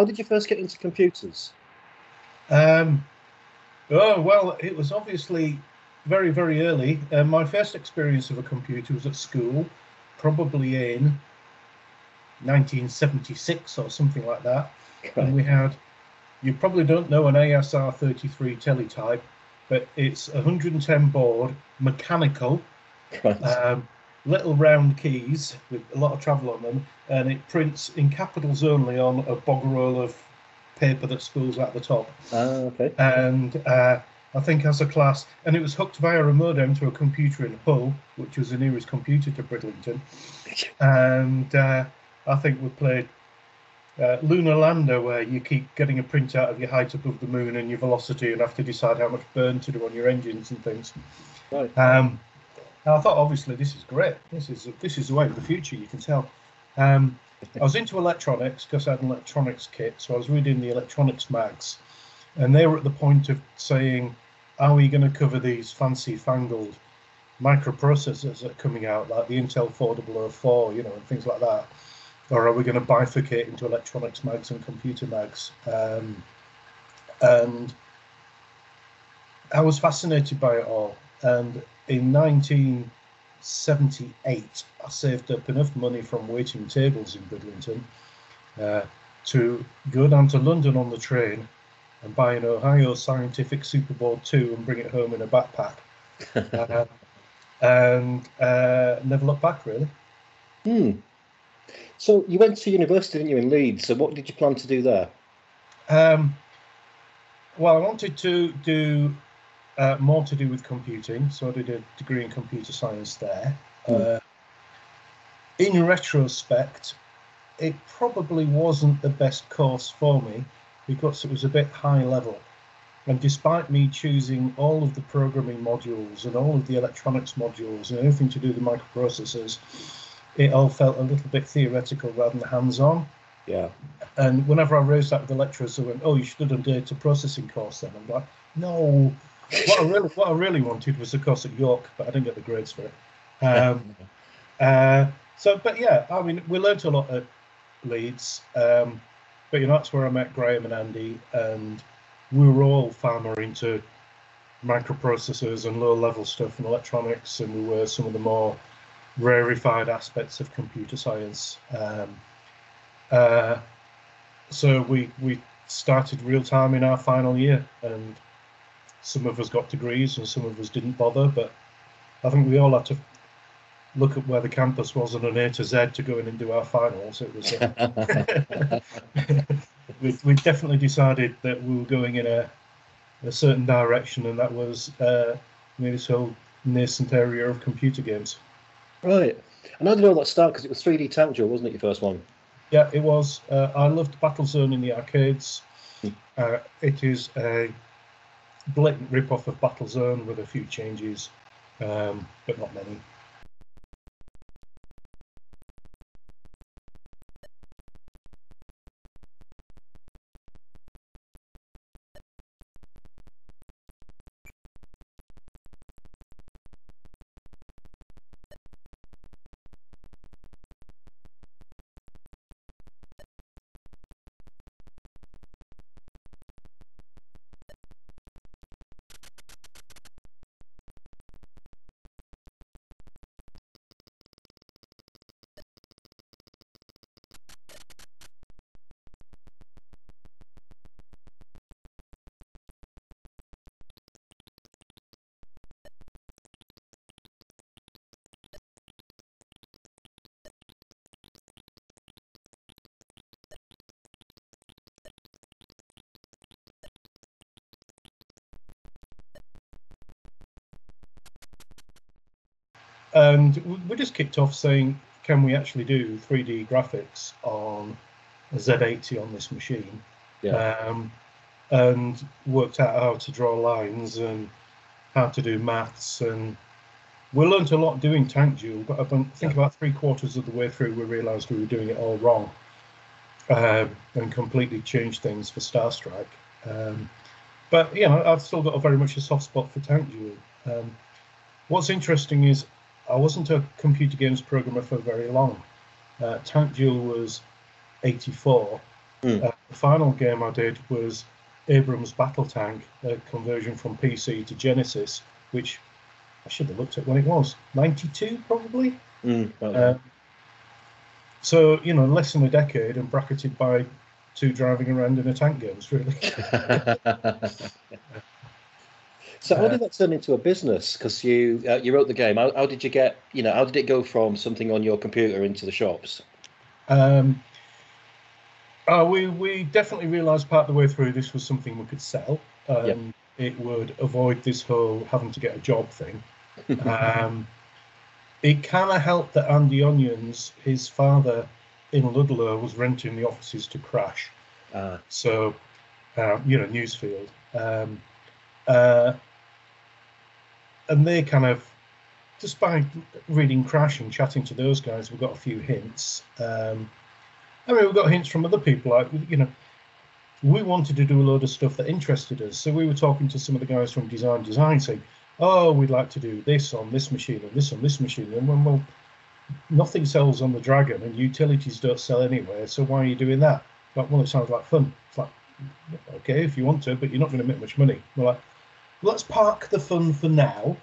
How did you first get into computers? Oh, well, it was obviously very, very early. My first experience of a computer was at school, probably in 1976 or something like that. Okay. And we had, you probably don't know an ASR 33 teletype, but it's 110 board, mechanical, right. Little round keys with a lot of travel on them, and it prints in capitals only on a bog roll of paper that spools out the top. Okay. And I think as a class, and it was hooked via a modem to a computer in Hull, which was the nearest computer to Bridlington. And I think we played Lunar Lander, where you keep getting a printout of your height above the moon and your velocity, and have to decide how much burn to do on your engines and things. Right. And I thought, obviously, this is great. This is the way of the future. You can tell. I was into electronics because I had an electronics kit, so I was reading the electronics mags, and they were at the point of saying, "Are we going to cover these fancy fangled microprocessors that are coming out, like the Intel 4004, you know, and things like that, or are we going to bifurcate into electronics mags and computer mags?" And I was fascinated by it all. And in 1978, I saved up enough money from waiting tables in Bridlington to go down to London on the train and buy an Ohio Scientific Superboard 2 and bring it home in a backpack. Never looked back, really. Hmm. So you went to university, didn't you, in Leeds? So what did you plan to do there? Well, I wanted to do more to do with computing, so I did a degree in computer science there. In retrospect, it probably wasn't the best course for me because it was a bit high level. And despite me choosing all of the programming modules and all of the electronics modules and everything to do with microprocessors, it all felt a little bit theoretical rather than hands-on. Yeah. And whenever I raised that with the lecturers, they went, "Oh, you should have done data processing course then." I'm like, no. What I really wanted was a course at York, but I didn't get the grades for it. But yeah, I mean, we learnt a lot at Leeds, but you know, that's where I met Graham and Andy, and we were all far more into microprocessors and low-level stuff and electronics than we were some of the more rarefied aspects of computer science. So we started real time in our final year, and some of us got degrees and some of us didn't bother, but I think we all had to look at where the campus was on an A to Z to go in and do our finals. It was we definitely decided that we were going in a certain direction, and that was this whole nascent area of computer games. Right. And I didn't know what start, because it was 3D Tank Duel, wasn't it, your first one? Yeah, it was. I loved Battlezone in the arcades. It is a blatant rip-off of Battlezone with a few changes, but not many. And we just kicked off saying, can we actually do 3D graphics on a Z80 on this machine? Yeah. And worked out how to draw lines and how to do maths. And we learned a lot doing Tank Duel, but I think about 3/4 of the way through, we realised we were doing it all wrong and completely changed things for Star Strike. But, you know, I've still got very much a soft spot for Tank Duel. What's interesting is, I wasn't a computer games programmer for very long. Tank Duel was 84. The final game I did was Abrams Battle Tank, a conversion from PC to Genesis, which I should have looked at when it was, 92 probably. So, you know, less than a decade and bracketed by two driving around in a tank games, really. So how did that turn into a business? Because you wrote the game. How did you get, you know, how did it go from something on your computer into the shops? We definitely realised part of the way through this was something we could sell. It would avoid this whole having to get a job thing. It kind of helped that Andy Onions, his father in Ludlow, was renting the offices to Crash. So, you know, Newsfield. And they kind of, just by reading Crash and chatting to those guys, we got a few hints. I mean, we got hints from other people. Like, you know, we wanted to do a load of stuff that interested us. So we were talking to some of the guys from Design Design saying, oh, we'd like to do this on this machine and this on this machine. And when, well, nothing sells on the Dragon and utilities don't sell anywhere, so why are you doing that? Like, well, it sounds like fun. It's like, okay, if you want to, but you're not going to make much money. We're like, let's park the fun for now.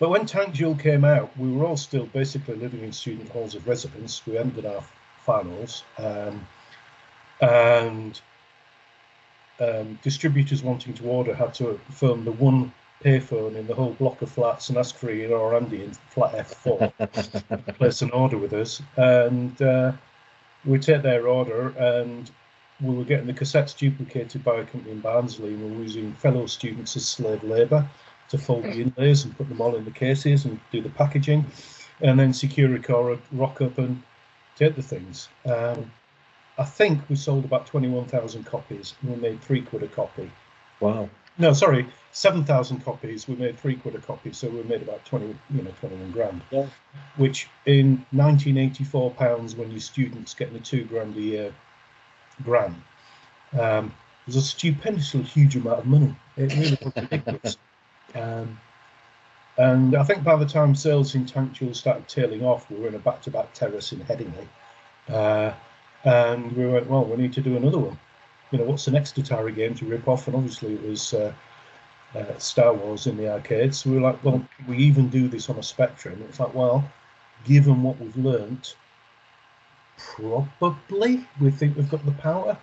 But when Tank Duel came out, we were all still basically living in student halls of residence. We ended our finals, and distributors wanting to order had to phone the one payphone in the whole block of flats and ask for Ian or Andy in flat F4 to place an order with us. And we take their order, and we were getting the cassettes duplicated by a company in Barnsley, and we were using fellow students as slave labour to fold the inlays and put them all in the cases and do the packaging, and then Securicor would rock up and take the things. I think we sold about 21,000 copies, and we made £3 a copy. Wow. No, sorry, 7,000 copies. We made £3 a copy, so we made about 21 grand. Yeah. Which in 1984 pounds, when your student's getting a £2 grand a year grant, was a stupendously huge amount of money. It really was ridiculous. And I think by the time sales in Tank Duel started tailing off, we were in a back-to-back terrace in Headingley, and we went, well, we need to do another one. You know, what's the next Atari game to rip off? And obviously it was Star Wars in the arcades. So we were like, well, can we even do this on a Spectrum? It's like, well, given what we've learnt, probably we think we've got the power.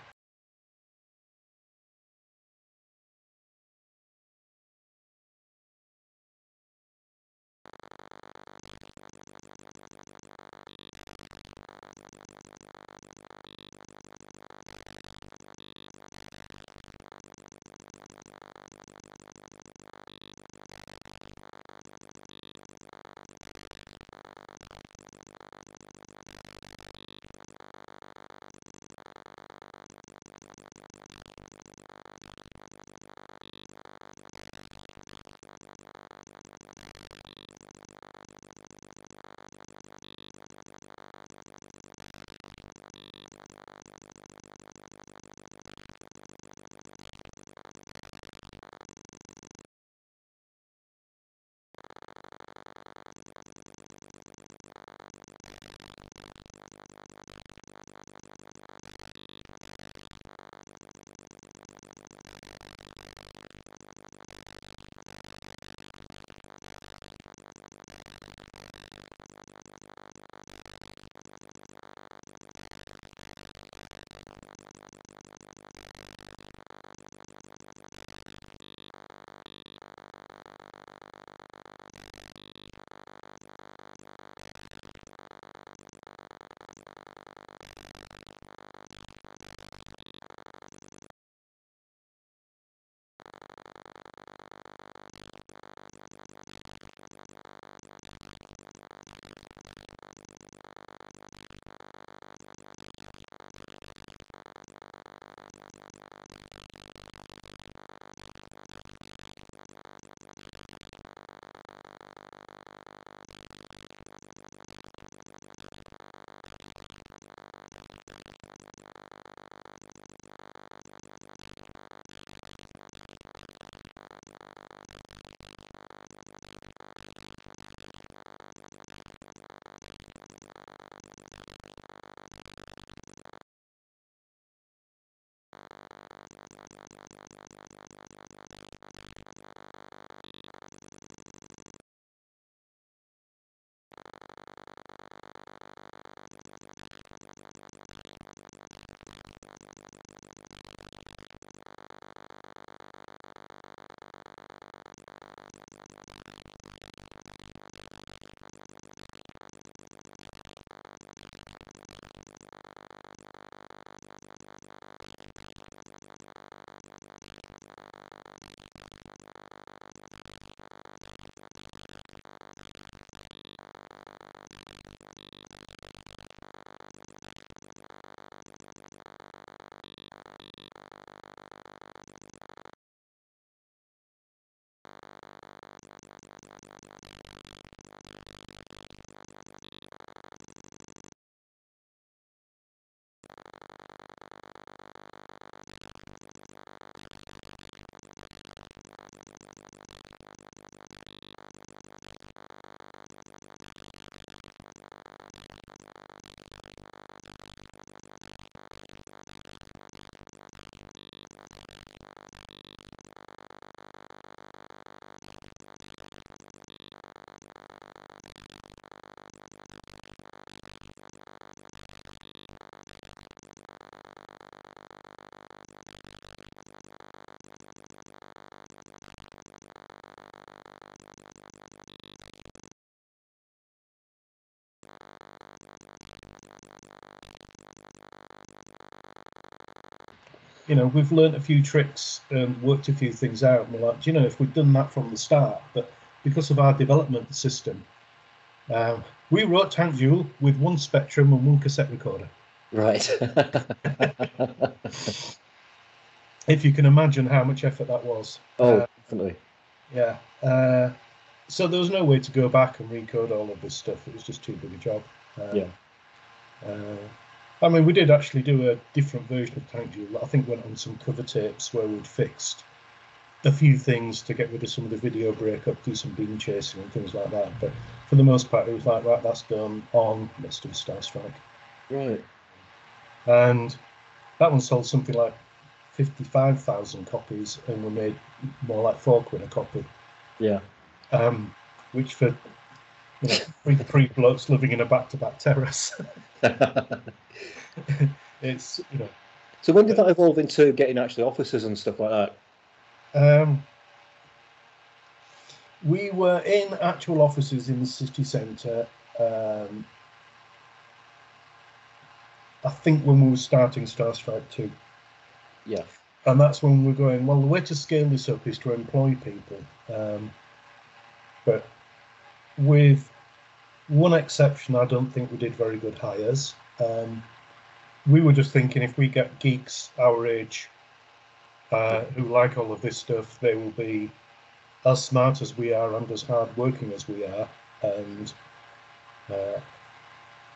you know, we've learned a few tricks and worked a few things out, and we're like, do you know, if we'd done that from the start, but because of our development system, we wrote Tank Duel with one Spectrum and one cassette recorder. Right. If you can imagine how much effort that was. Oh, definitely. Yeah. So there was no way to go back and recode all of this stuff. It was just too big a job. I mean, we did actually do a different version of Tank Duel that I think went on some cover tapes where we'd fixed a few things to get rid of some of the video breakup, do some beam chasing and things like that. But for the most part, it was like, right, that's done, on, let's do Star Strike. Right. And that one sold something like 55,000 copies, and we made more like £4 a copy. Yeah. Which for, you know, three blokes living in a back-to-back terrace. It's, you know. So when did that evolve into getting actually offices and stuff like that? We were in actual offices in the city centre. I think when we were starting Star Strike 2. Yeah. And that's when we're going, well, the way to scale this up is to employ people. But with one exception, I don't think we did very good hires. We were just thinking, if we get geeks our age who like all of this stuff, they will be as smart as we are and as hard working as we are. And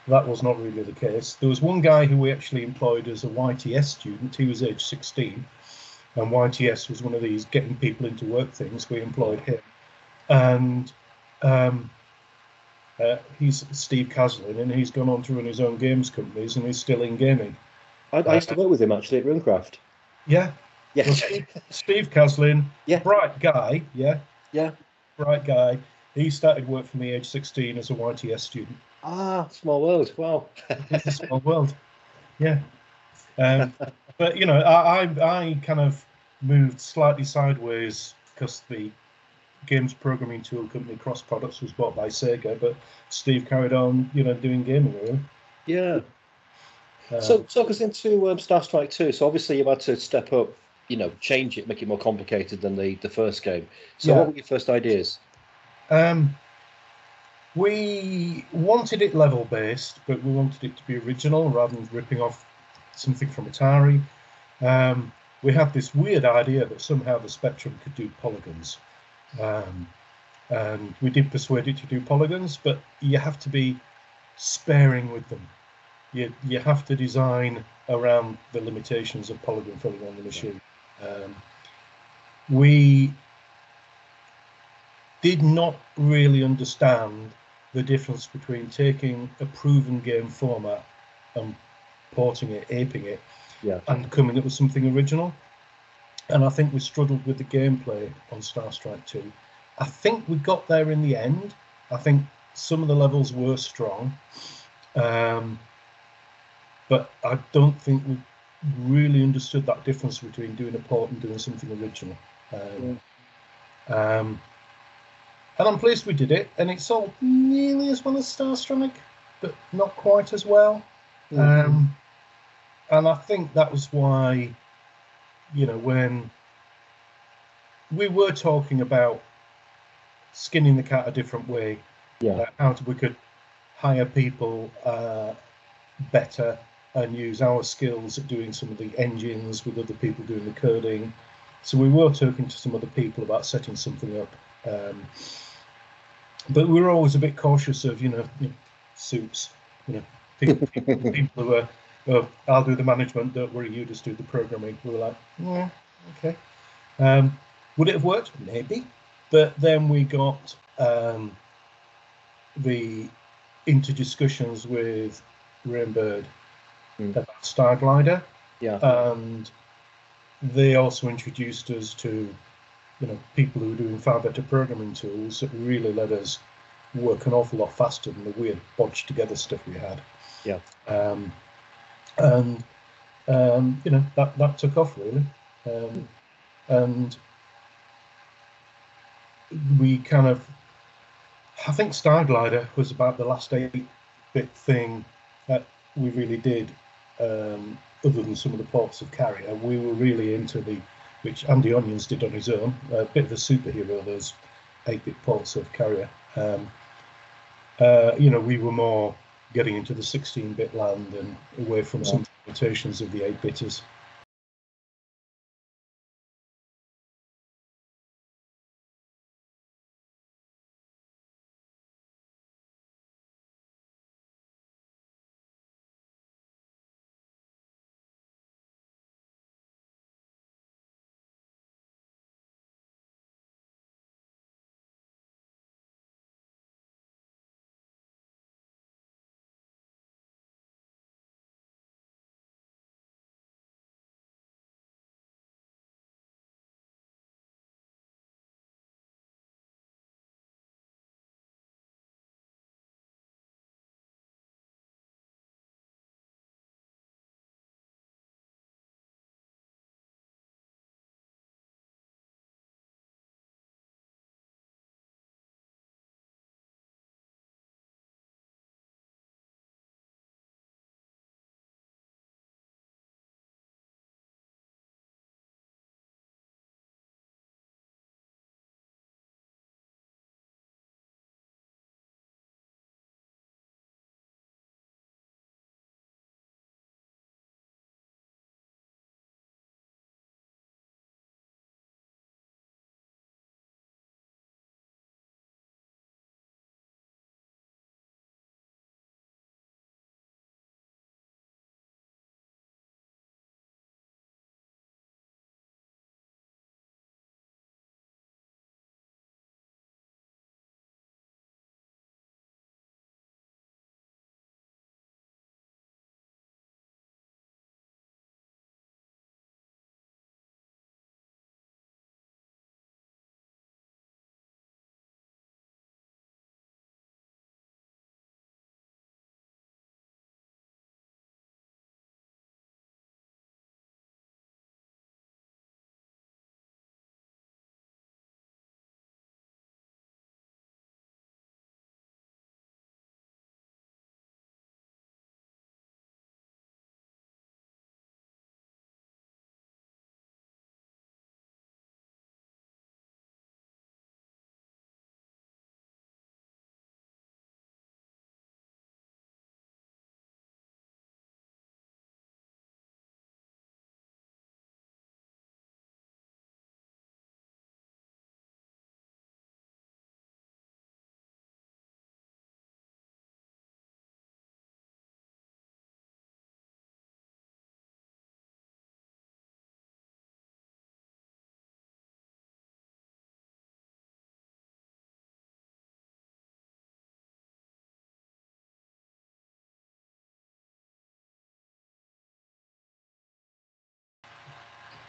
that was not really the case. There was one guy who we actually employed as a YTS student. He was age 16, and YTS was one of these getting people into work things. We employed him, and he's Steve Caslin, and he's gone on to run his own games companies, and he's still in gaming. I used to work with him actually at Runecraft. Yeah. Yeah. Well, Steve Caslin, yeah. Bright guy, yeah. Yeah. Bright guy. He started work for me age 16 as a YTS student. Ah, small world. Wow. It's a small world. Yeah. But, you know, I kind of moved slightly sideways because the games programming tool company Cross Products was bought by Sega, but Steve carried on, you know, doing gaming really. Yeah. So talk us into Star Strike 2. So obviously you've had to step up, you know, change it, make it more complicated than the first game. So yeah. What were your first ideas? We wanted it level-based, but we wanted it to be original rather than ripping off something from Atari. We had this weird idea that somehow the Spectrum could do polygons. And we did persuade it to do polygons, but you have to be sparing with them. You have to design around the limitations of polygon filling on the machine. We did not really understand the difference between taking a proven game format and porting it, aping it, yeah, and coming up with something original. And I think we struggled with the gameplay on Star Strike 2. I think we got there in the end. I think some of the levels were strong, but I don't think we really understood that difference between doing a port and doing something original. And I'm pleased we did it, and it sold nearly as well as Star Strike, but not quite as well. Mm. And I think that was why, you know, when we were talking about skinning the cat a different way, yeah, how we could hire people better and use our skills at doing some of the engines with other people doing the coding. So we were talking to some other people about setting something up. But we were always a bit cautious of, you know suits, you know, people who were, I'll do the management, don't worry, you just do the programming. We were like, yeah, okay. Would it have worked? Maybe. But then we got into discussions with Rainbird about Starglider. Yeah. And they also introduced us to, you know, people who are doing far better programming tools that really let us work an awful lot faster than the weird bodged together stuff we had. Yeah. And you know, that took off really. And we kind of, I think Starglider was about the last 8-bit thing that we really did other than some of the ports of Carrier. We were really into the, which Andy Onions did on his own, a bit of a superhero, those 8-bit ports of Carrier. You know, we were more getting into the 16-bit land and away from some limitations of the 8-bitters.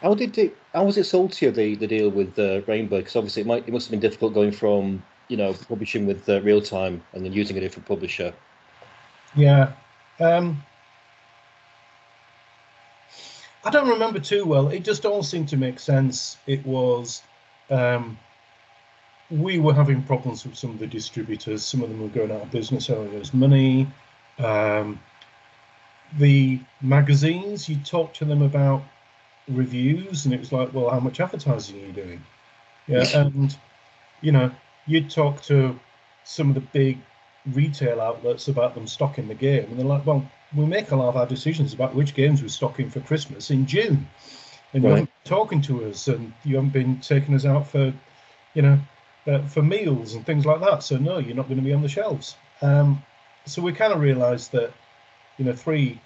How did it? How was it sold to you, the deal with Rainbird? Because obviously it must have been difficult going from, you know, publishing with real time and then using a different publisher. Yeah, I don't remember too well. It just all seemed to make sense. It was we were having problems with some of the distributors. Some of them were going out of business, owing us money. The magazines, you talk to them about reviews and it was like, well, how much advertising are you doing? Yeah, and you know, you'd talk to some of the big retail outlets about them stocking the game and they're like, well, we make a lot of our decisions about which games we're stocking for Christmas in June and you haven't been talking to us and you haven't been taking us out for, you know, for meals and things like that, so no, you're not going to be on the shelves. So we kind of realized that, you know, three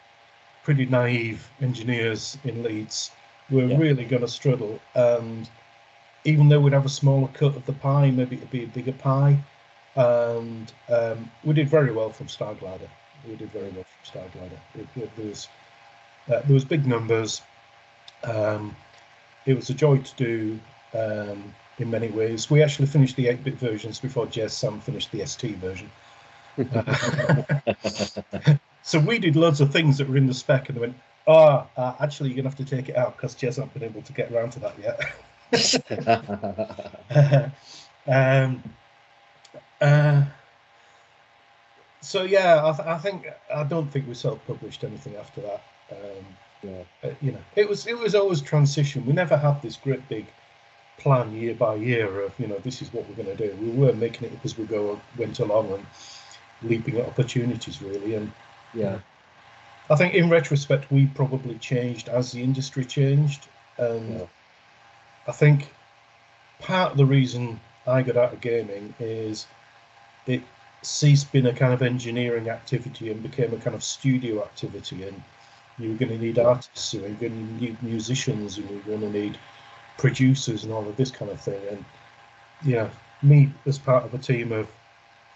pretty naive engineers in Leeds were really going to struggle, and even though we'd have a smaller cut of the pie, maybe it'd be a bigger pie. And we did very well from Starglider. There was big numbers. It was a joy to do in many ways. We actually finished the 8-bit versions before Jez Sam finished the ST version. So we did loads of things that were in the spec and they went, oh, actually, you're going to have to take it out because Jez hasn't been able to get around to that yet. So, yeah, I don't think we self-published anything after that. Yeah. You know, it was always transition. We never had this great big plan year by year of, you know, this is what we're going to do. We were making it up as we went along and leaping at opportunities, really. And yeah, I think in retrospect we probably changed as the industry changed, and yeah. I think part of the reason I got out of gaming is it ceased being a kind of engineering activity and became a kind of studio activity, and you were going to need artists, and you were going to need musicians, and you were going to need producers and all of this kind of thing. And yeah, me as part of a team of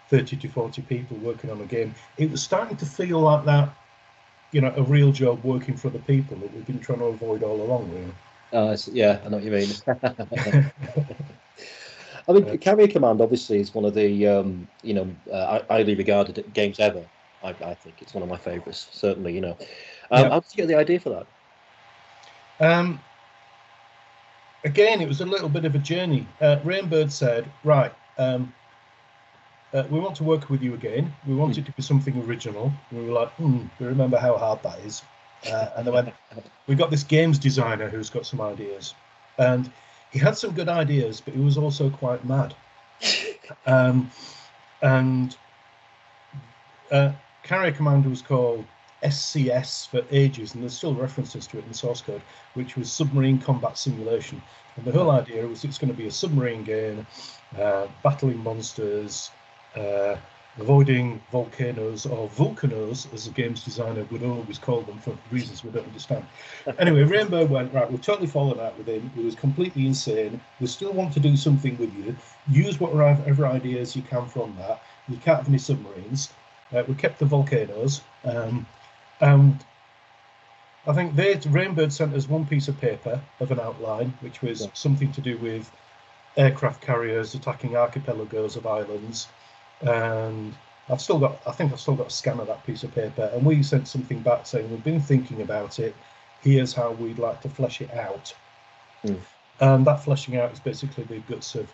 30 to 40 people working on a game, it was starting to feel like that, you know, a real job working for the people that we've been trying to avoid all along, really. Yeah, I know what you mean. I mean, Carrier Command obviously is one of the, you know, highly regarded games ever. I think it's one of my favourites, certainly, you know. Yeah. How did you get the idea for that? Again, it was a little bit of a journey. Rainbird said, right, we want to work with you again. We want it to be something original. And we were like, we remember how hard that is. And then we got this games designer who's got some ideas. And he had some good ideas, but he was also quite mad. Carrier Command was called SCS for ages, and there's still references to it in the source code, which was Submarine Combat Simulation. And the whole idea was it's going to be a submarine game, battling monsters, avoiding volcanoes, or vulcanos, as the games designer would always call them for reasons we don't understand. Anyway, Rainbow went, right, we've totally fallen out with him. It was completely insane. We still want to do something with you. Use whatever ideas you can from that. You can't have any submarines. We kept the volcanoes. And I think Rainbird sent us one piece of paper of an outline, which was something to do with aircraft carriers attacking archipelagos of islands. And I think I've still got a scan of that piece of paper, and we sent something back saying we've been thinking about it, here's how we'd like to flesh it out. And that fleshing out is basically the guts of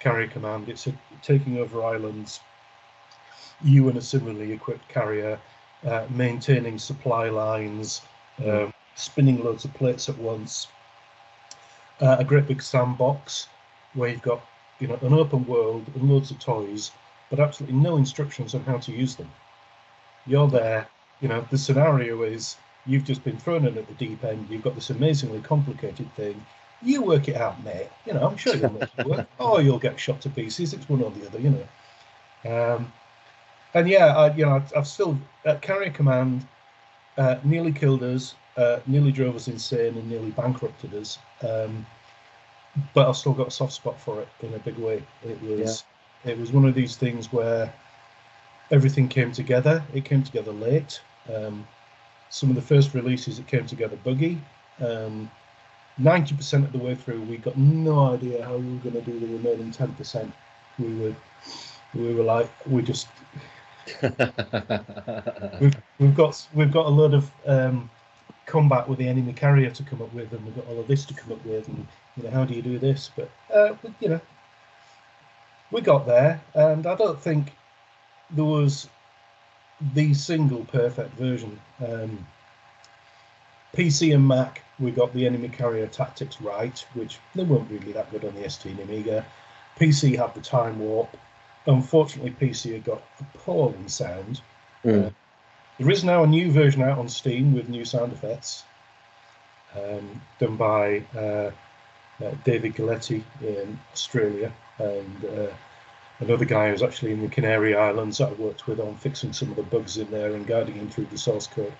Carrier Command. It's taking over islands, you and a similarly equipped carrier, maintaining supply lines, spinning loads of plates at once, a great big sandbox where you've got, you know, an open world and loads of toys, but absolutely no instructions on how to use them. You're there, you know, the scenario is you've just been thrown in at the deep end, you've got this amazingly complicated thing, you work it out, mate, you know, I'm sure you'll make it work, or you'll get shot to pieces, it's one or the other, you know. And yeah, I've still, Carrier Command nearly killed us, nearly drove us insane, and nearly bankrupted us. But I've still got a soft spot for it in a big way. It was one of these things where everything came together. It came together late. Some of the first releases, it came together buggy. 90% of the way through, we got no idea how we were going to do the remaining 10%. We were like, we just we've got a lot of combat with the enemy carrier to come up with, and we've got all of this to come up with, and you know, how do you do this? But you know, we got there, and I don't think there was the single perfect version. PC and Mac, we got the enemy carrier tactics right, which they weren't really that good on the ST and Amiga. PC had the time warp. Unfortunately, PC had got appalling sound. There is now a new version out on Steam with new sound effects, done by David Galletti in Australia, and another guy who's actually in the Canary Islands that I worked with on fixing some of the bugs in there and guiding him through the source code.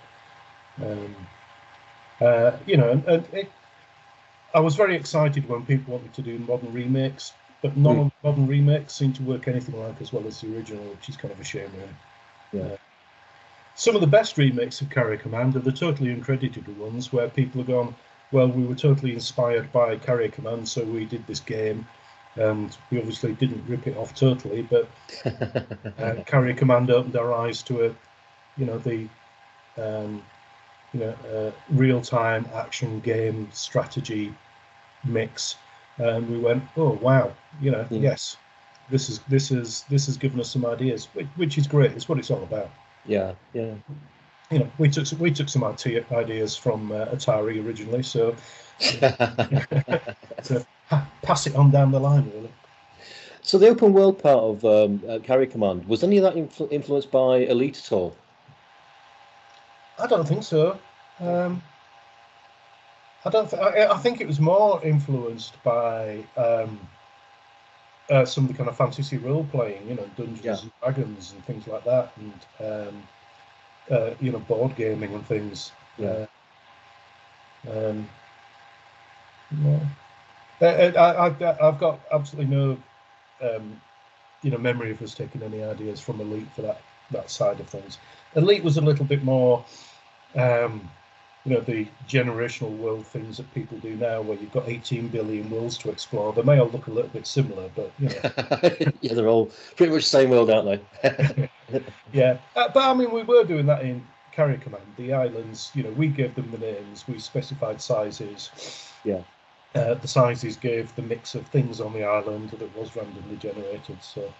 You know, I was very excited when people wanted to do modern remakes, but none of the modern remakes seem to work anything like as well as the original, which is kind of a shame, really. Yeah. Some of the best remakes of Carrier Command are the totally uncredited ones where people have gone, well, we were totally inspired by Carrier Command, so we did this game, and we obviously didn't rip it off totally, but Carrier Command opened our eyes to a, you know, the real-time action game strategy mix, and we went, oh wow, you know, yes, this has given us some ideas, which is great. It's what it's all about. Yeah, yeah. you know, we took some IT ideas from Atari originally, so to pass it on down the line, really. So the open world part of Carrier Command, was any of that influenced by Elite at all? I don't think so. I think it was more influenced by some of the kind of fantasy role playing, you know, Dungeons and Dragons and things like that, and you know, board gaming and things. Yeah. I've got absolutely no, you know, memory of us taking any ideas from Elite for that side of things. Elite was a little bit more, you know, the generational world things that people do now, where you've got 18 billion worlds to explore. They may all look a little bit similar, but you know. Yeah, they're all pretty much the same world, aren't they? Yeah, but I mean, we were doing that in Carrier Command. The islands, you know, we gave them the names, we specified sizes. Yeah. The sizes gave the mix of things on the island that was randomly generated. So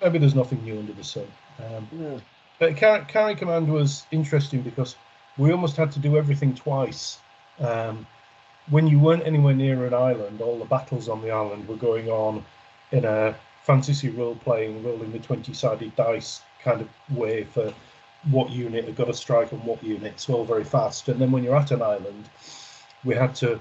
maybe there's nothing new under the sun. Yeah. But Carrier Command was interesting because we almost had to do everything twice. When you weren't anywhere near an island, all the battles on the island were going on in a fantasy role-playing, rolling the 20-sided dice kind of way for what unit had got a strike on what unit. It's all very fast. And then when you're at an island, we had to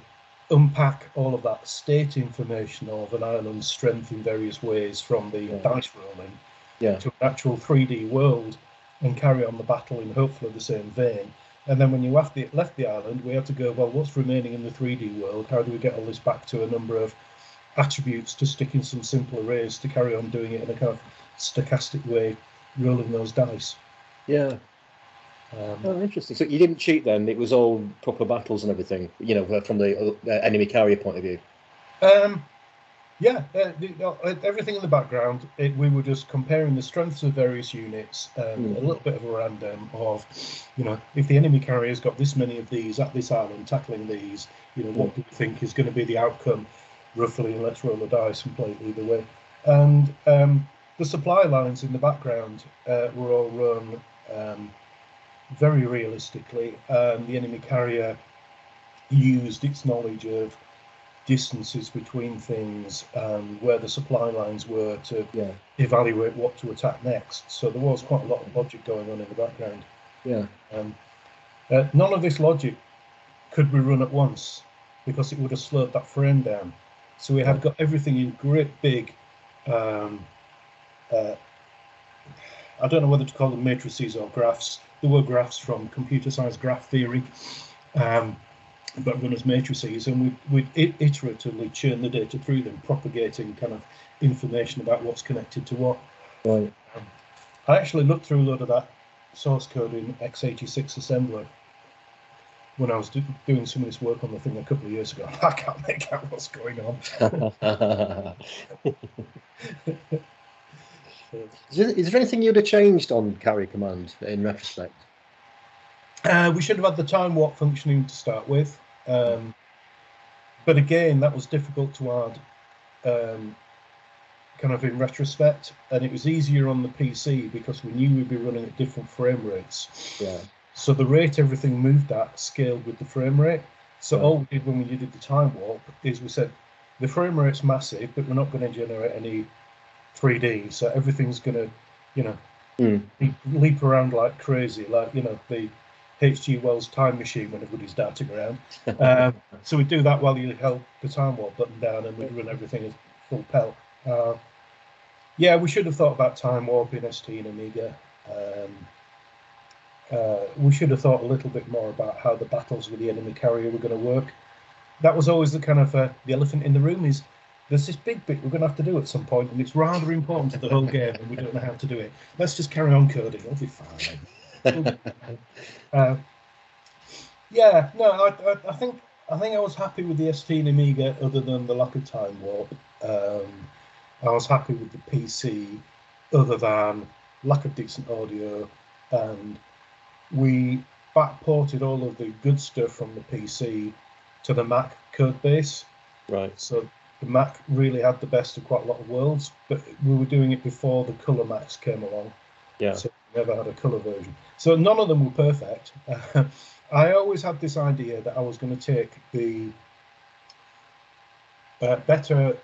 unpack all of that state information of an island's strength in various ways from the dice rolling to an actual 3D world and carry on the battle in hopefully the same vein. And then when you left the island, we had to go, well, what's remaining in the 3D world? How do we get all this back to a number of attributes to stick in some simple arrays to carry on doing it in a kind of stochastic way, rolling those dice? Yeah. Oh, interesting. So you didn't cheat then? It was all proper battles and everything, you know, from the enemy carrier point of view? Yeah. Everything in the background, we were just comparing the strengths of various units, a little bit of a random of, you know, if the enemy carrier's got this many of these at this island tackling these, you know, what do you think is going to be the outcome roughly, and let's roll the dice and play it either way. And the supply lines in the background were all run very realistically. The enemy carrier used its knowledge of distances between things and where the supply lines were to evaluate what to attack next. So there was quite a lot of logic going on in the background. Yeah. None of this logic could be run at once because it would have slowed that frame down. So we have got everything in great big, I don't know whether to call them matrices or graphs. There were graphs from computer science graph theory, but run as matrices, and we'd iteratively churn the data through them, propagating kind of information about what's connected to what. Right. I actually looked through a lot of that source code in x86 assembler when I was doing some of this work on the thing a couple of years ago. I can't make out what's going on. Is there anything you'd have changed on Carrier Command in retrospect? We should have had the time warp functioning to start with, but again, that was difficult to add kind of in retrospect, and it was easier on the PC because we knew we'd be running at different frame rates. Yeah. So the rate everything moved at scaled with the frame rate. So all we did when we did the time warp is we said, the frame rate's massive, but we're not going to generate any 3D, so everything's gonna, you know, leap around like crazy, like, you know, the H.G. Wells time machine when everybody's darting around. So we'd do that while you held the time warp button down, and we'd run everything as full pelt. Yeah, we should have thought about time warp in ST and Amiga. We should have thought a little bit more about how the battles with the enemy carrier were going to work. That was always the kind of the elephant in the room is, there's this big bit we're going to have to do at some point, and it's rather important to the whole game, and we don't know how to do it. Let's just carry on coding; it'll be fine. Yeah, no, I think I was happy with the ST and Amiga, other than the lack of time warp. I was happy with the PC, other than lack of decent audio, and we backported all of the good stuff from the PC to the Mac code base. Right. So the Mac really had the best of quite a lot of worlds, but we were doing it before the color Macs came along. Yeah. So ever had a color version. So none of them were perfect. I always had this idea that I was going to take the better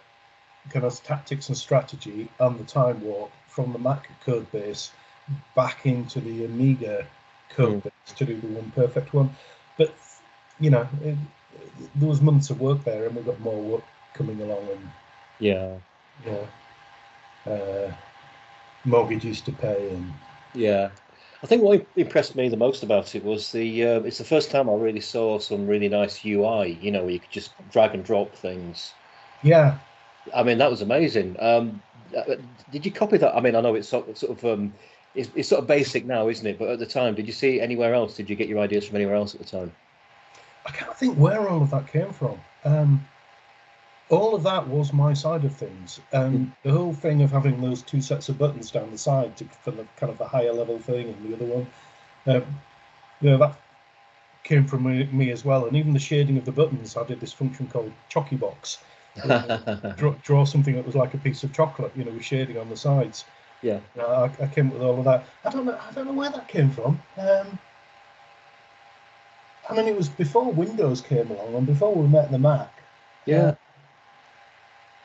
kind of tactics and strategy and the time warp from the Mac code base back into the Amiga code base to do the one perfect one. But, you know, there was months of work there, and we've got more work coming along. And yeah, yeah, mortgages to pay. And yeah, I think what impressed me the most about it was the it's the first time I really saw some really nice UI, you know, where you could just drag and drop things. Yeah, I mean, that was amazing. Did you copy that? I mean, I know it's sort of basic now, isn't it? But at the time, did you see anywhere else? Did you get your ideas from anywhere else at the time? I can't think where all of that came from. All of that was my side of things. The whole thing of having those two sets of buttons down the side for the kind of the higher level thing and the other one, you know, that came from me as well. And even the shading of the buttons, I did this function called Chocky Box. Draw something that was like a piece of chocolate, you know, with shading on the sides. Yeah, I came up with all of that. I don't know where that came from. I mean, it was before Windows came along and before we met the Mac. Yeah.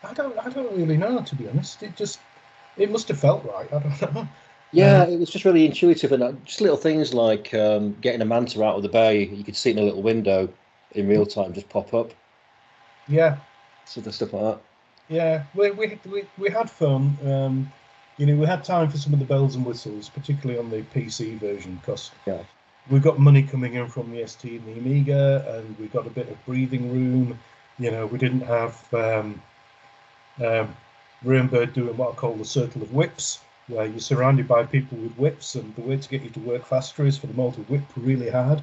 I don't really know, to be honest. It must have felt right. I don't know. Yeah, it was just really intuitive, and just little things like getting a manta out of the bay. You could see it in a little window in real time, just pop up. Yeah. Sort of stuff like that. Yeah, we had fun. You know, we had time for some of the bells and whistles, particularly on the PC version, because we got money coming in from the ST and the Amiga, and we got a bit of breathing room. You know, we didn't have Rainbird doing what I call the circle of whips, where you're surrounded by people with whips, and the way to get you to work faster is for them all to whip really hard.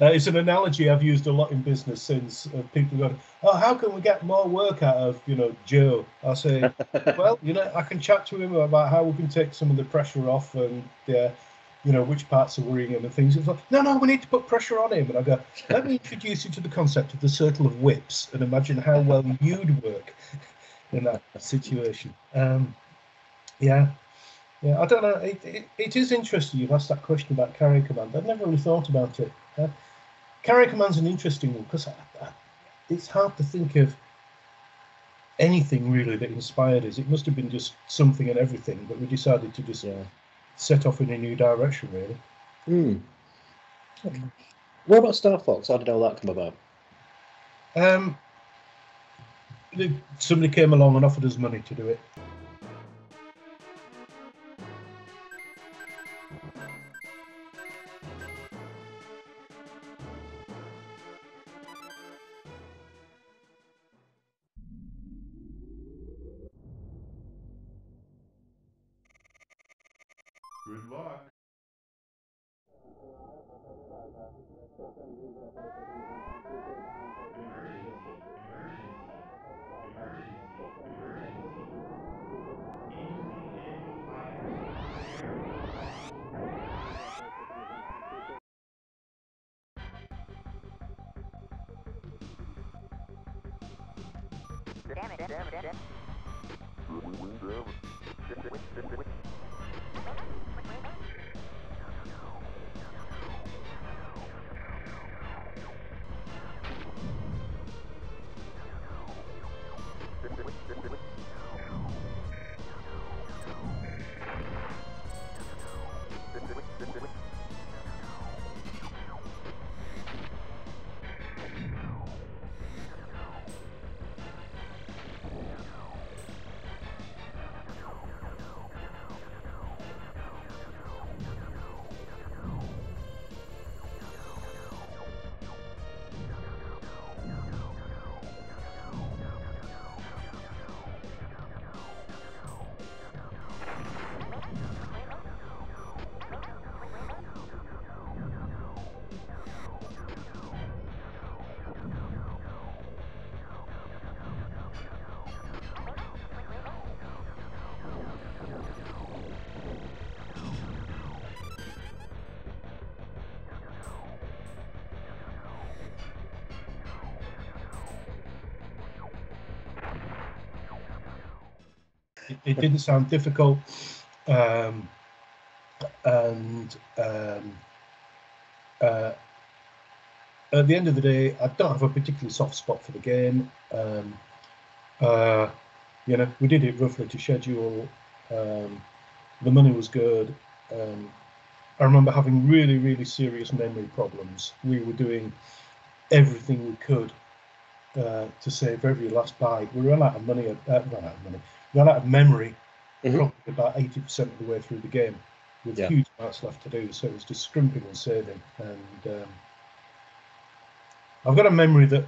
It's an analogy I've used a lot in business since. People go, "Oh, how can we get more work out of, you know, Joe?" I say, "Well, you know, I can chat to him about how we can take some of the pressure off, and you know, which parts are worrying him and things." It's like, "No, we need to put pressure on him." And I go, "Let me introduce you to the concept of the circle of whips, and imagine how well you'd work in that situation." I don't know. It is interesting you've asked that question about Carrier Command. I've never really thought about it. Carrier Command's an interesting one, because it's hard to think of anything really that inspired us. It must have been just something and everything, but we decided to just set off in a new direction, really. Okay. What about Star Fox? How did all that come about? Somebody came along and offered us money to do it. It didn't sound difficult, and at the end of the day, I don't have a particularly soft spot for the game. You know, we did it roughly to schedule. The money was good. I remember having really, really serious memory problems. We were doing everything we could to save every last byte. We ran out of money. Ran out of memory. Mm-hmm. Probably about 80% of the way through the game, with huge amounts left to do. So it was just scrimping and saving. And I've got a memory that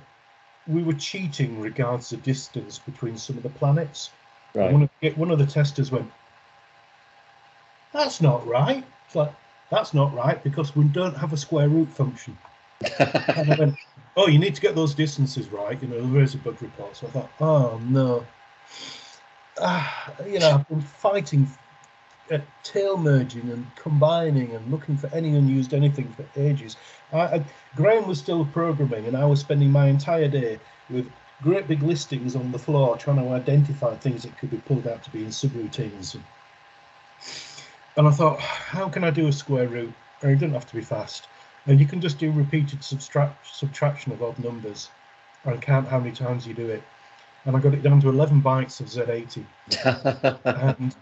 we were cheating regards the distance between some of the planets. Right. One of the testers went, "That's not right." It's like, "That's not right because we don't have a square root function." And I went, "Oh, you need to get those distances right. You know, there's a bug report." So I thought, "Oh no." You know, I've been fighting at tail merging and combining and looking for any unused anything for ages. Graham was still programming, and I was spending my entire day with great big listings on the floor trying to identify things that could be pulled out to be in subroutines. And I thought, how can I do a square root? And it doesn't have to be fast. And you can just do repeated subtraction of odd numbers and count how many times you do it. And I got it down to 11 bytes of Z80. And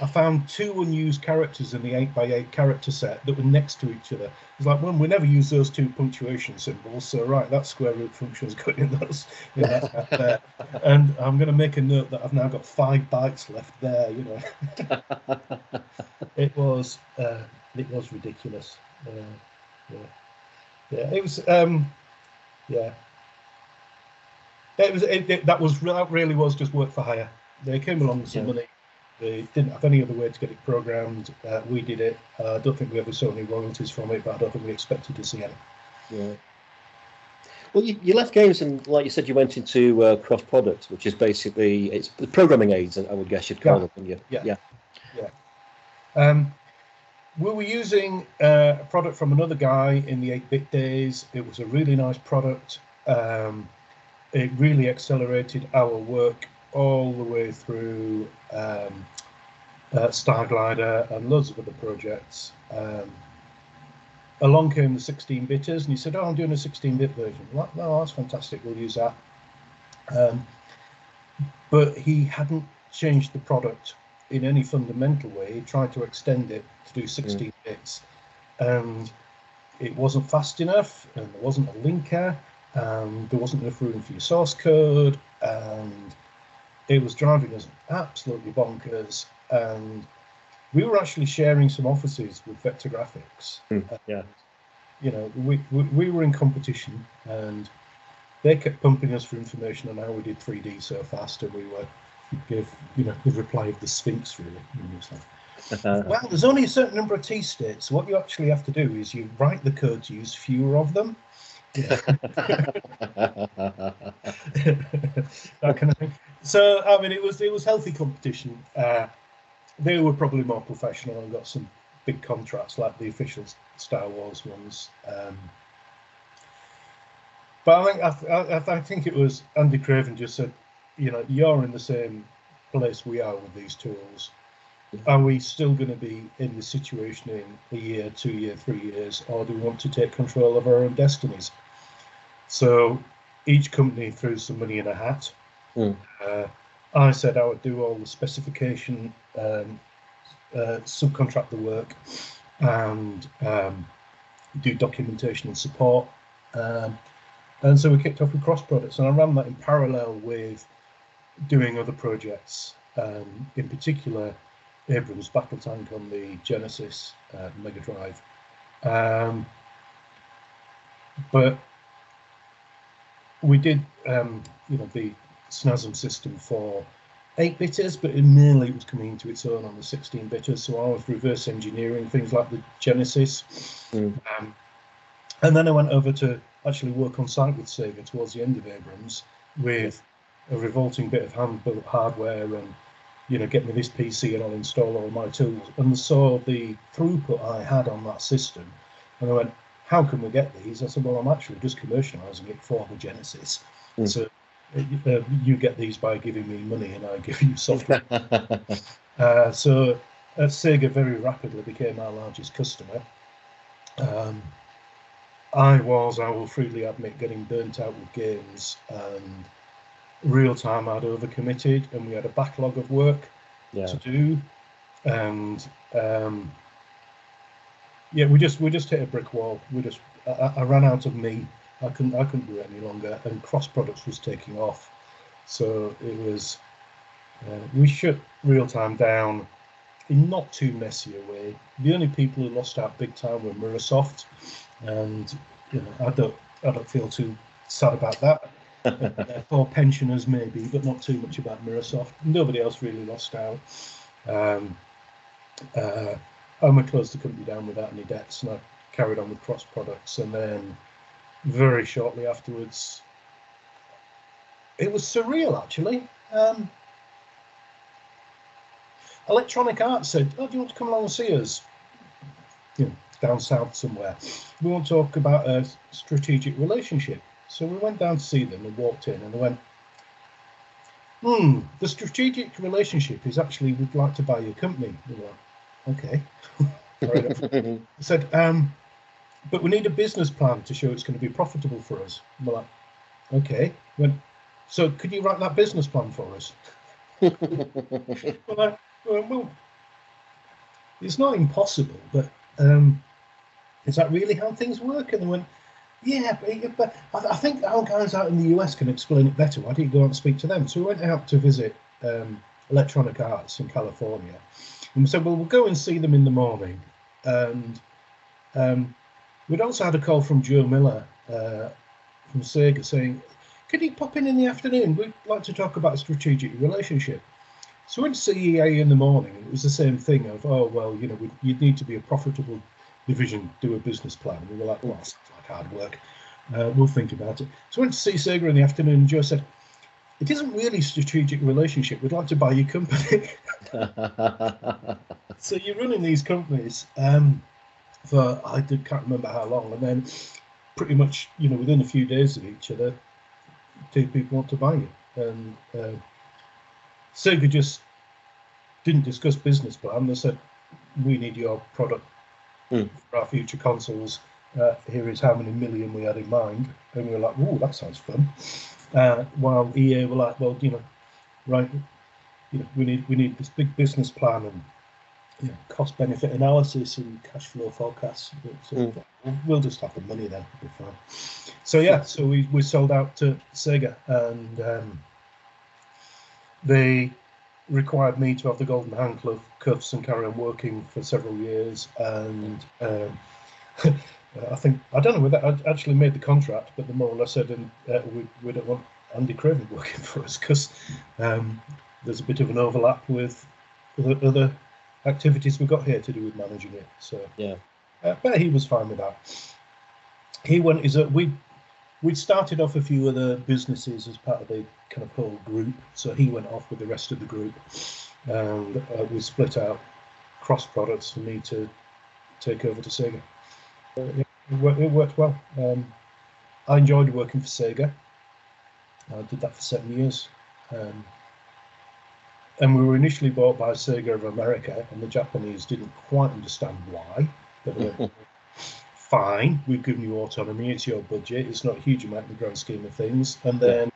I found two unused characters in the 8x8 character set that were next to each other. It's like, well, we never use those two punctuation symbols, so right, that square root function is going in those. In that there. And I'm going to make a note that I've now got 5 bytes left there. You know, it was ridiculous. It was that really was just work for hire. They came along with some money. They didn't have any other way to get it programmed. We did it. I don't think we ever saw any royalties from it, but I don't think we expected to see any. Yeah. Well, you left games, and like you said, you went into cross products, which is basically it's the programming aids, and I would guess you'd call them. We were using a product from another guy in the 8-bit days. It was a really nice product. It really accelerated our work all the way through Starglider and loads of other projects. Along came the 16-bitters, and he said, "Oh, I'm doing a 16-bit version." Well, no, that's fantastic. We'll use that. But he hadn't changed the product in any fundamental way. He tried to extend it to do 16 bits, and it wasn't fast enough, and there wasn't a linker, and there wasn't enough room for your source code, and it was driving us absolutely bonkers. And we were actually sharing some offices with Vector Graphics. You know, we were in competition, and they kept pumping us for information on how we did 3D so fast, and we were the reply of the Sphinx, really. Well, there's only a certain number of T states. What you actually have to do is you write the code to use fewer of them. That kind of thing. So I mean, it was healthy competition. They were probably more professional and got some big contracts, like the official Star Wars ones. But I think it was Andy Craven just said, "You know, you're in the same place we are with these tools. Are we still going to be in this situation in a year, 2 years, 3 years, or do we want to take control of our own destinies?" So each company threw some money in a hat. I said I would do all the specification, subcontract the work, and do documentation and support. And so we kicked off with cross products, and I ran that in parallel with doing other projects, in particular Abrams Battle Tank on the Genesis, Mega Drive. But we did, the SNASM system for 8-bitters, but it was coming into its own on the 16-bitters. So I was reverse engineering things like the Genesis. And then I went over to actually work on site with Sega towards the end of Abrams with a revolting bit of hand-built hardware and, you know, get me this PC and I'll install all my tools. And saw the throughput I had on that system, and I went, "How can we get these?" I said, "Well, I'm actually just commercialising it for the Genesis." So You get these by giving me money and I give you software. So Sega very rapidly became our largest customer. I was, I will freely admit, getting burnt out with games, and real time I'd overcommitted, and we had a backlog of work to do, and we just hit a brick wall. I ran out of me. I couldn't do it any longer, and cross products was taking off, so it was we shut real time down in not too messy a way. The only people who lost out big time were Mirrorsoft, and you know, I don't feel too sad about that. Poor pensioners maybe, but not too much about Mirrorsoft. Nobody else really lost out. I closed the company down without any debts, and I carried on with cross products, and then very shortly afterwards, it was surreal actually. Electronic Arts said, "Oh, do you want to come along and see us? You know, down south somewhere. We want to talk about a strategic relationship." So we went down to see them and walked in, and they went, "The strategic relationship is actually we'd like to buy your company." We went, "Okay." They said, "But we need a business plan to show it's going to be profitable for us." We're like, "Okay." We went, "So could you write that business plan for us?" We're like, "Well, it's not impossible, but is that really how things work?" And they went, "Yeah, but I think our guys out in the US can explain it better. Why don't you go out and speak to them?" So we went out to visit Electronic Arts in California, and we said, "Well, we'll go and see them in the morning." And we'd also had a call from Joe Miller from Sega saying, "Could you pop in the afternoon? We'd like to talk about a strategic relationship." So we went to CEA in the morning, and it was the same thing of, "Oh, well, you know, you'd need to be a profitable division, do a business plan." And we were like, "Well, that's like hard work. We'll think about it." So I went to see Sega in the afternoon, and Joe said, "It isn't really a strategic relationship. We'd like to buy your company." So you're running these companies for, I can't remember how long, and then pretty much, you know, within a few days of each other, two people want to buy you. And Sega just didn't discuss business plan. They said, "We need your product for our future consoles. Here is how many million we had in mind." And we were like, "Oh, that sounds fun." While EA were like, "Well, you know, right, you know, we need this big business plan, and you know, cost benefit analysis and cash flow forecasts. So we'll just have the money then. It'll be fine." So yeah, so we sold out to Sega, and they required me to have the golden hand cuffs and carry on working for several years. And I don't know whether I actually made the contract, but they more or less said, we don't want Andy Craven working for us because there's a bit of an overlap with other activities we've got here to do with managing it." So yeah, but he was fine with that. He went, we'd started off a few other businesses as part of the kind of whole group, so he went off with the rest of the group, and we split out cross products for me to take over to Sega. It worked well. I enjoyed working for Sega. I did that for 7 years, and we were initially bought by Sega of America, and the Japanese didn't quite understand why, but they were fine, we've given you autonomy, it's your budget, it's not a huge amount in the grand scheme of things. And then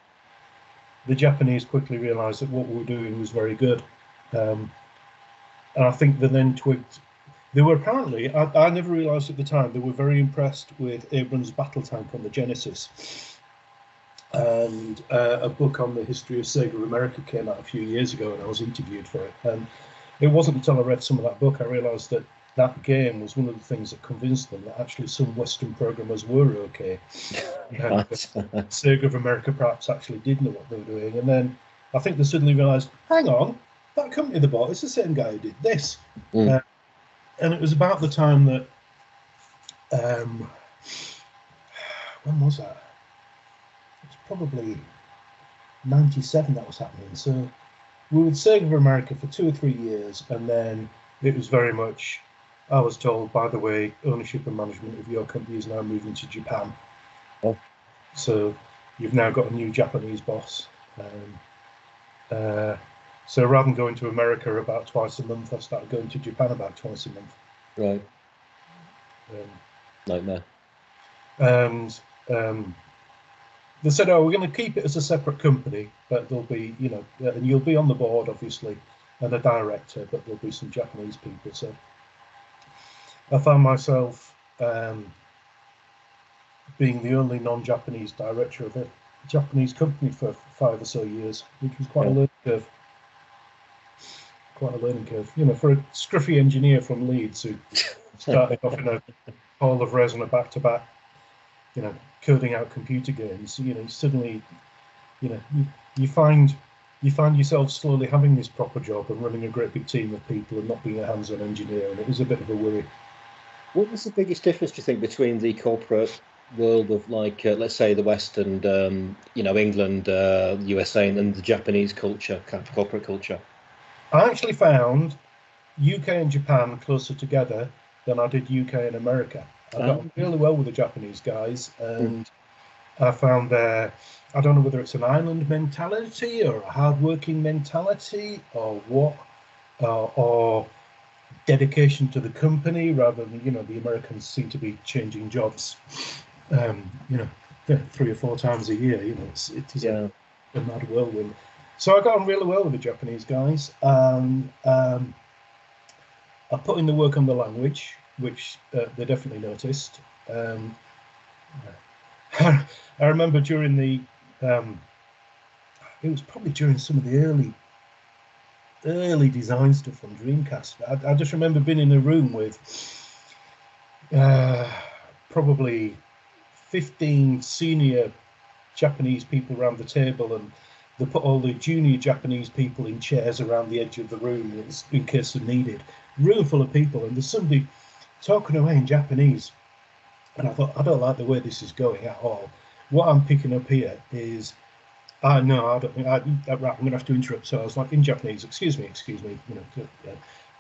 the Japanese quickly realized that what we were doing was very good, and I think they then twigged. They were apparently, I never realized at the time, they were very impressed with Abrams Battle Tank on the Genesis, and a book on the history of Sega America came out a few years ago, and I was interviewed for it, and it wasn't until I read some of that book I realized that that game was one of the things that convinced them that actually some Western programmers were okay. Sega of America perhaps actually did know what they were doing. And then I think they suddenly realised, hang on, that company they bought is the same guy who did this. And it was about the time that, when was that? It's probably 97 that was happening. So we were Sega of America for 2 or 3 years, and then it was very much, I was told, by the way, ownership and management of your company is now moving to Japan. So you've now got a new Japanese boss. So rather than going to America about twice a month, I started going to Japan about twice a month. Right. Nightmare. And they said, "Oh, we're going to keep it as a separate company, but there'll be, you know, and you'll be on the board, obviously, and a director, but there'll be some Japanese people." So I found myself being the only non-Japanese director of a Japanese company for 5 or so years, which was quite a learning curve. Quite a learning curve, you know, for a scruffy engineer from Leeds who started off in a hall of res on a back-to-back, you know, coding out computer games. You know, suddenly, you know, you find yourself slowly having this proper job and running a great big team of people and not being a hands-on engineer, and it was a bit of a worry. What was the biggest difference, do you think, between the corporate world of, like, let's say the West and, you know, England, USA, and the Japanese culture, kind of corporate culture? I actually found UK and Japan closer together than I did UK and America. I got really well with the Japanese guys, and I found their, I don't know whether it's an island mentality or a hard-working mentality or what, or dedication to the company rather than, you know, the Americans seem to be changing jobs, you know, 3 or 4 times a year. You know, it is a mad whirlwind. So I got on really well with the Japanese guys. I put in the work on the language, which they definitely noticed. I remember during the, it was probably during some of the early design stuff on Dreamcast. I just remember being in a room with probably 15 senior Japanese people around the table, and they put all the junior Japanese people in chairs around the edge of the room in case they needed. Room full of people, and there's somebody talking away in Japanese, and I thought, I don't like the way this is going at all. What I'm picking up here is, no, I don't think, right, I'm going to have to interrupt. So I was like, in Japanese, excuse me, you know.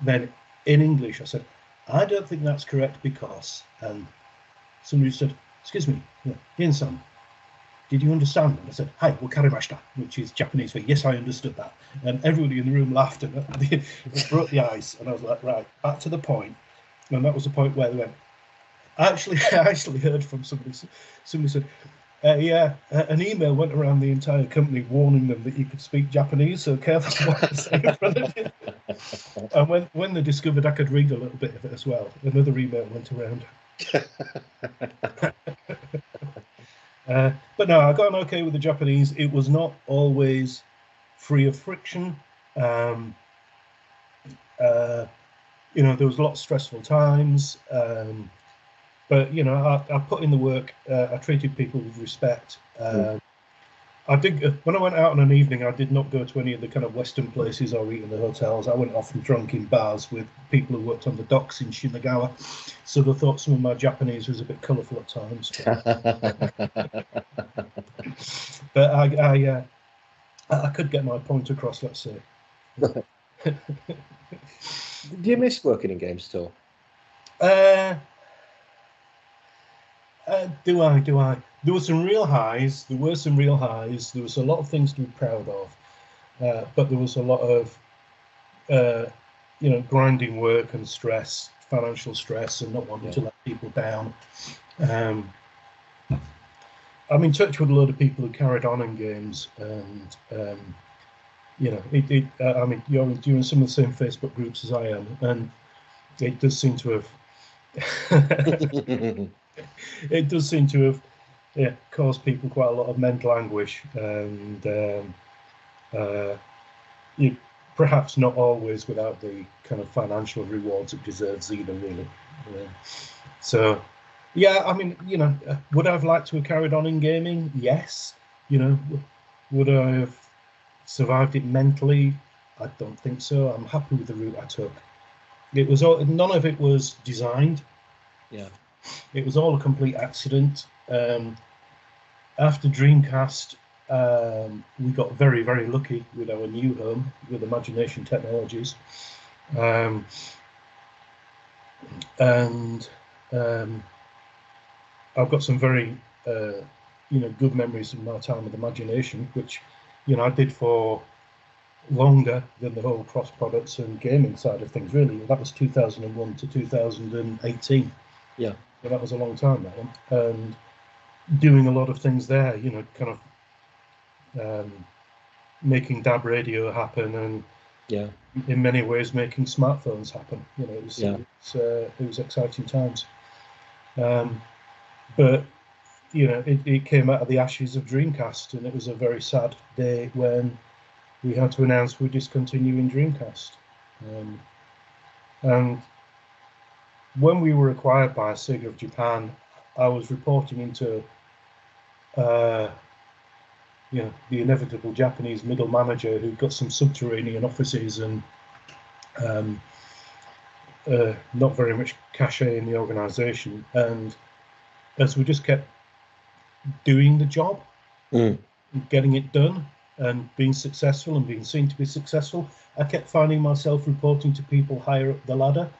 Then in English, I said, I don't think that's correct because, and somebody said, excuse me, Yin-san, did you understand? And I said, "Hi, wakarimashita," which is Japanese for "yes, I understood that." And everybody in the room laughed and it broke the ice. And I was like, right, back to the point. And that was the point where they went, I actually heard from somebody. Somebody said, "Yeah, an email went around the entire company warning them that you could speak Japanese, so careful what you say in front of you." And when they discovered I could read a little bit of it as well, another email went around. But no, I got on okay with the Japanese. It was not always free of friction. You know, there was a lot of stressful times. But, you know, I put in the work. I treated people with respect. I did, when I went out on an evening, I did not go to any of the kind of Western places or eat in the hotels. I went off and drunk in bars with people who worked on the docks in Shinagawa. So they thought some of my Japanese was a bit colourful at times. But I could get my point across, let's say. Right. Do you miss working in games at all? Do I? There were some real highs. There was a lot of things to be proud of, but there was a lot of, you know, grinding work and stress, financial stress, and not wanting to let people down. I'm in touch with a lot of people who carried on in games, and you know, I mean, you're in some of the same Facebook groups as I am, and it does seem to have, caused people quite a lot of mental anguish, and perhaps not always without the kind of financial rewards it deserves either, really. So, yeah, I mean, you know, would I have liked to have carried on in gaming? Yes. You know, would I have survived it mentally? I don't think so. I'm happy with the route I took. It was all, none of it was designed. Yeah. It was all a complete accident. After Dreamcast, we got very, very lucky with our new home, with Imagination Technologies. I've got some very good memories of my time with Imagination, which, I did for longer than the whole cross products and gaming side of things, really. That was 2001 to 2018. Yeah. So that was a long time, that one. And doing a lot of things there, kind of making DAB radio happen, and yeah, in many ways making smartphones happen. It was, yeah, it was exciting times. But it came out of the ashes of Dreamcast, and it was a very sad day when we had to announce we're discontinuing Dreamcast. And when we were acquired by Sega of Japan, I was reporting into the inevitable Japanese middle manager who'd got some subterranean offices and not very much cachet in the organisation. And as we just kept doing the job, getting it done, and being successful and being seen to be successful, I kept finding myself reporting to people higher up the ladder,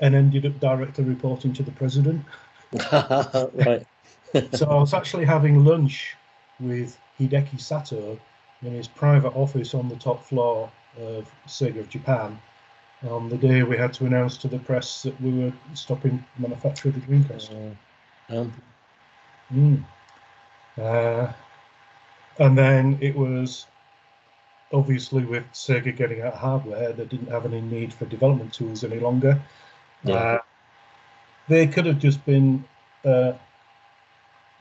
and ended up directly reporting to the president. Right. So I was actually having lunch with Hideki Sato in his private office on the top floor of Sega of Japan on the day we had to announce to the press that we were stopping manufacture of the Dreamcast. And then it was obviously with Sega getting out of hardware, they didn't have any need for development tools any longer. Yeah. They could have just been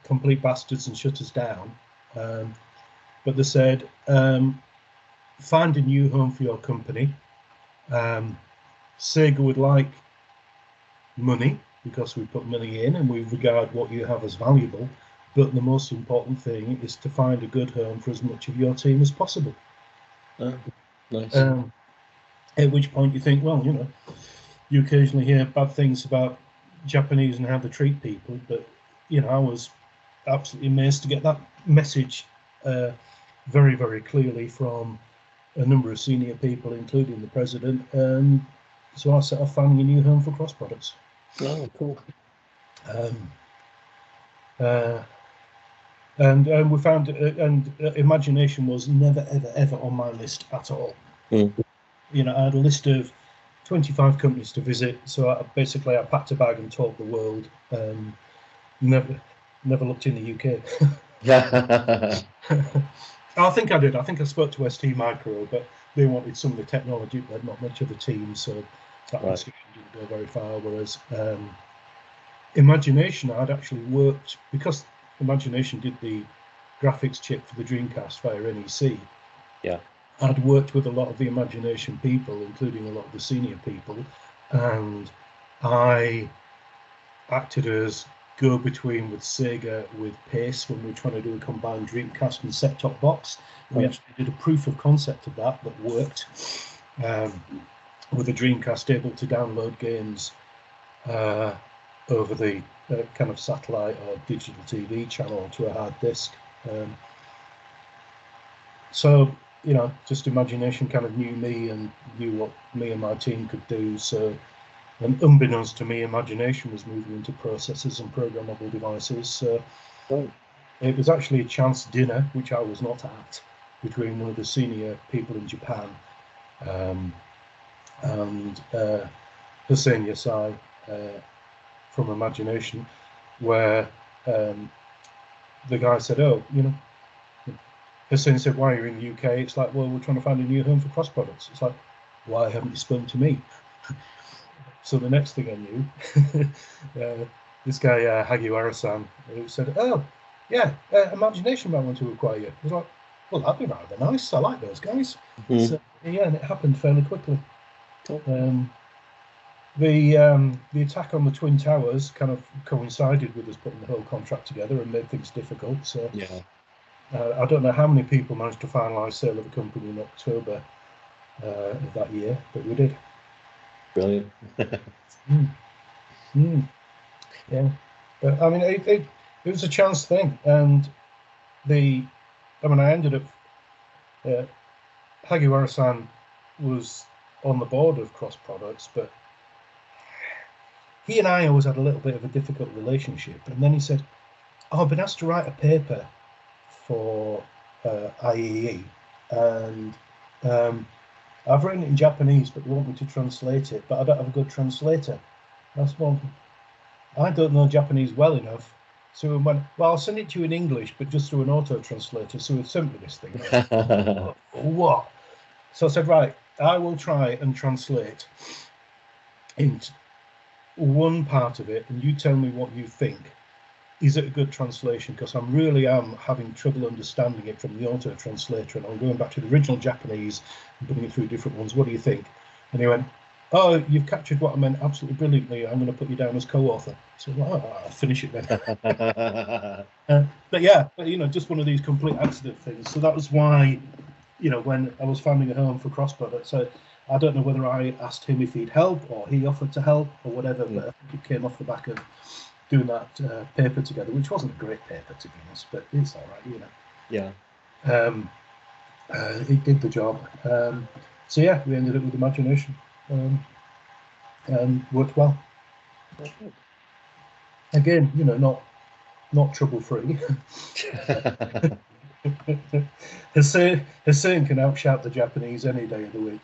complete bastards and shut us down. But they said, find a new home for your company. Sega would like money, because we put money in and we regard what you have as valuable. But the most important thing is to find a good home for as much of your team as possible. Nice. At which point you think, well, you occasionally hear bad things about Japanese and how they treat people, but I was absolutely amazed to get that message very, very clearly from a number of senior people, including the president. So I set off finding a new home for cross products. Oh, cool. And we found, Imagination was never, ever, ever on my list at all. I had a list of 25 companies to visit, so I packed a bag and toured the world. Never looked in the UK. Yeah. I think I did. I think I spoke to ST Micro, but they wanted some of the technology, but not much of the team, so that discussion didn't go very far. Whereas Imagination, I'd actually worked, because Imagination did the graphics chip for the Dreamcast via NEC. Yeah. I'd worked with a lot of the Imagination people, including a lot of the senior people, and I acted as go-between with Sega, with Pace, when we were trying to do a combined Dreamcast and set-top box. We actually did a proof of concept of that worked, with a Dreamcast able to download games over the kind of satellite or digital TV channel to a hard disk. So, just Imagination kind of knew me and knew what me and my team could do. So, and unbeknownst to me, Imagination was moving into processors and programmable devices. So it was actually a chance dinner, which I was not at, between one of the senior people in Japan and Hussein Yasai from Imagination, where the guy said, Hussein said, why are you in the UK? It's like, well, we're trying to find a new home for cross products. It's like, why haven't you spoken to me? So the next thing I knew, this guy, Hagiwara-san, who said, oh, yeah, Imagination might want to acquire you. I was like, well, that'd be rather nice. I like those guys. So, yeah, and it happened fairly quickly. The attack on the Twin Towers kind of coincided with us putting the whole contract together and made things difficult. So yeah. I don't know how many people managed to finalise sale of a company in October of that year, but we did. Brilliant. Yeah, but I mean, it was a chance thing, and I ended up. Hagiwara-san was on the board of Cross Products, but he and I always had a little bit of a difficult relationship. And then he said, oh, I've been asked to write a paper for IEE, and I've written it in Japanese, but they want me to translate it, but I don't have a good translator. That's one. I don't know Japanese well enough, so we went, well, I'll send it to you in English, but just through an auto-translator, so it's simply this thing. What? So I said, right, I will try and translate into one part of it, and you tell me what you think. Is it a good translation? Because I really am having trouble understanding it from the auto-translator, and I'm going back to the original Japanese and putting it through different ones. What do you think? And he went, oh, you've captured what I meant absolutely brilliantly. I'm going to put you down as co-author. So oh, I'll finish it then. But yeah, you know, just one of these complete accident things. So that was why, you know, when I was finding a home for cross products, so I don't know whether I asked him if he'd help or he offered to help or whatever, but I think it came off the back of doing that paper together, which wasn't a great paper, to be honest, but it's all right, you know. Yeah. It did the job. So yeah, we ended up with Imagination, and worked well. Again, you know, not trouble-free. Hussein can outshout the Japanese any day of the week.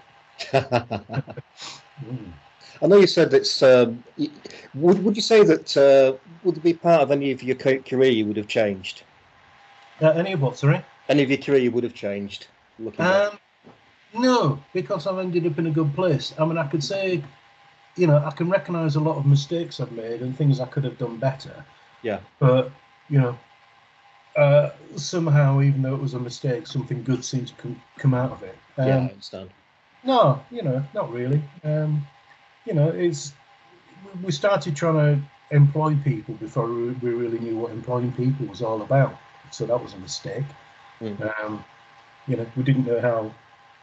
I know you said it's. Would you say that would it be part of any of your career you would have changed? Any of what? Sorry. Any of your career you would have changed? No, because I've ended up in a good place. I mean, I could say, you know, I can recognise a lot of mistakes I've made and things I could have done better. Yeah. But you know, somehow, even though it was a mistake, something good seemed to come out of it. Yeah, I understand. No, you know, not really. You know, it's, we started trying to employ people before we really knew what employing people was all about. So that was a mistake. Mm-hmm. You know, we didn't know how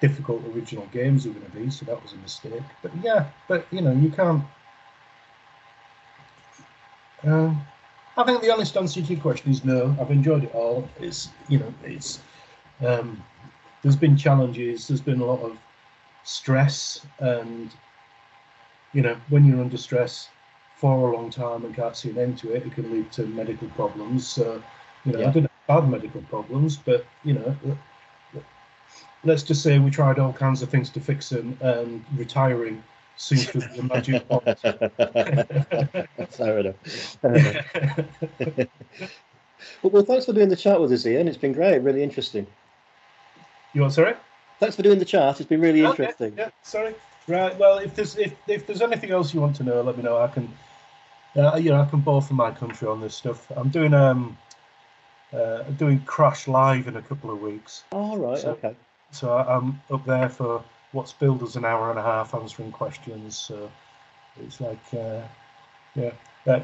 difficult original games were going to be, so that was a mistake. But yeah, but you know, you can't. I think the honest answer to your question is no. I've enjoyed it all. It's, you know, it's there's been challenges. There's been a lot of stress and. You know, when you're under stress for a long time and can't see an end to it, it can lead to medical problems. So, you know, yeah. I didn't have bad medical problems, but, you know, let's just say we tried all kinds of things to fix them, and retiring seems to be the magic point. Fair enough. Fair enough. Well, thanks for doing the chat with us, Ian. It's been great, really interesting. You want, sorry? Thanks for doing the chat. It's been really interesting. Yeah, yeah, sorry. Right. Well, if there's anything else you want to know, let me know. I can, you know, I can bore for my country on this stuff. I'm doing doing Crash live in a couple of weeks. All right. So, okay. So I'm up there for what's billed as an hour and a half answering questions. So it's like, yeah.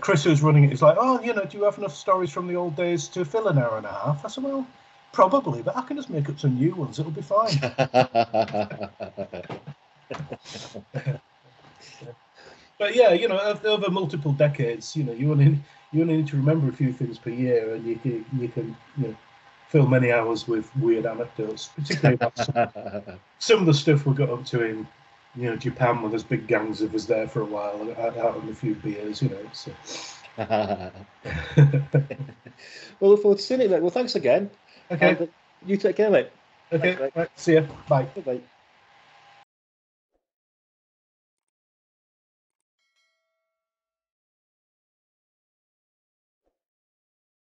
Chris, who's running it, is like, oh, you know, do you have enough stories from the old days to fill an hour and a half? I said, well, probably, but I can just make up some new ones. It'll be fine. But yeah, you know, over multiple decades, you know, you only need to remember a few things per year, and you can you know, fill many hours with weird anecdotes, particularly about some of the stuff we got up to in, you know, Japan, when there's big gangs of us there for a while, out on a few beers, you know. So. Well, look forward to seeing it, mate. Well, thanks again. Okay. You take care, mate. Okay. Thanks, mate. Right. See ya. Bye. Bye.